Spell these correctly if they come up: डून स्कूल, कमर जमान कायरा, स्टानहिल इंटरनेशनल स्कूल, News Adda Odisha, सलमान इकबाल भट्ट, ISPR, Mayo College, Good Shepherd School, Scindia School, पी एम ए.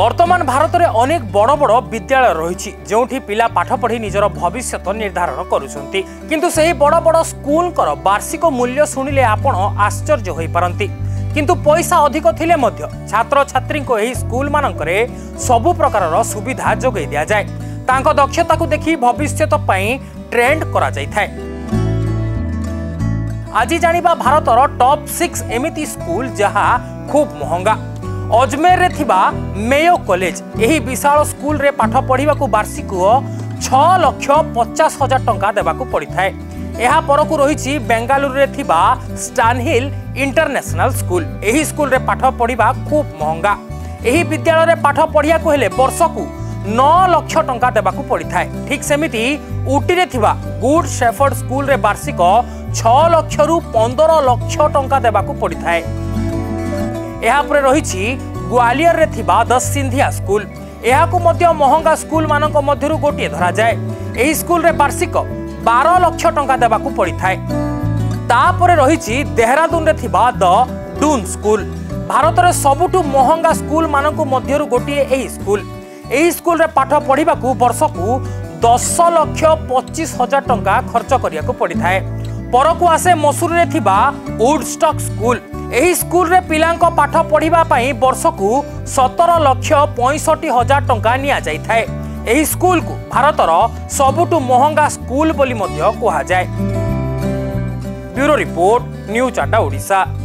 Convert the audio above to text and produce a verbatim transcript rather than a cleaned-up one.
बर्तमान भारत में अनेक बड़ बड़ विद्यालय रही जो पिला पाठ पढ़ी निजर भविष्यत निर्धारण करुँच किंतु सही बड़ बड़ स्कूल वार्षिक मूल्य शुणिले आपण आश्चर्य हो पारती किंतु पैसा अधिक थिले मध्य छात्र छात्री को यही स्कूल मानकरे सबु प्रकार सुविधा जोगे दिया जाए तांको दक्षता को देखी भविष्यत पाई ट्रेंड करा जाय थाए। आज जानिबा भारतर टॉप सिक्स एमिती स्कूल जहा खूब महंगा। अजमेर रे थिबा मेयो कॉलेज यही विशाल स्कूल रे पाठ पढ़िबा को वार्षिक छह लाख पचास हजार टंका देबा को पड़ी थाए। यहा परकु रही बेंगालुरु रे थिबा स्टानहिल इंटरनेशनल स्कूल यही स्कूल रे पाठ पढ़िबा खूब महंगा। यही विद्यालय रे पाठ पढ़िया को हेले वर्षकु नौ लाख टंका देबा को पड़ी थाए। ठीक सेमिति उटी रे थिबा गुड शेफर्ड स्कूल रे वार्षिक छह लाख रु पंद्रह लाख टंका देबा को पड़ी थाए। यहा परे रही ग्वालियर रे थिबा द सिंधिया स्कूल यहा को मध्य महंगा स्कूल मानक मध्यरु गोटे धरा जाए। यही स्कूल रे वार्षिक बारह लाख टंका देबा को पड़ी थाए। तापरे रही देहरादून रे थिबा द डून स्कूल भारत रे सबुठु महंगा स्कूल मानक मध्यरु गोटे एही स्कूल एही स्कूल रे पाठ पढ़िबा को वर्षकु दस लाख पच्चीस हजार टंका खर्च करिया को पड़ी थाए। परकु आसे मसूर रे थिबा वुडस्टॉक स्कूल एही स्कूल रे पिलांको पाठ पढ़िबा पई वर्षकु सत्रह लाख पैंसठ हजार टंका निया जाय थाए। एही स्कूल को भारतर सबुठु महंगा स्कूल बोली मध्य कहा जाए। ब्यूरो रिपोर्ट न्यूज अड्डा ओडिशा।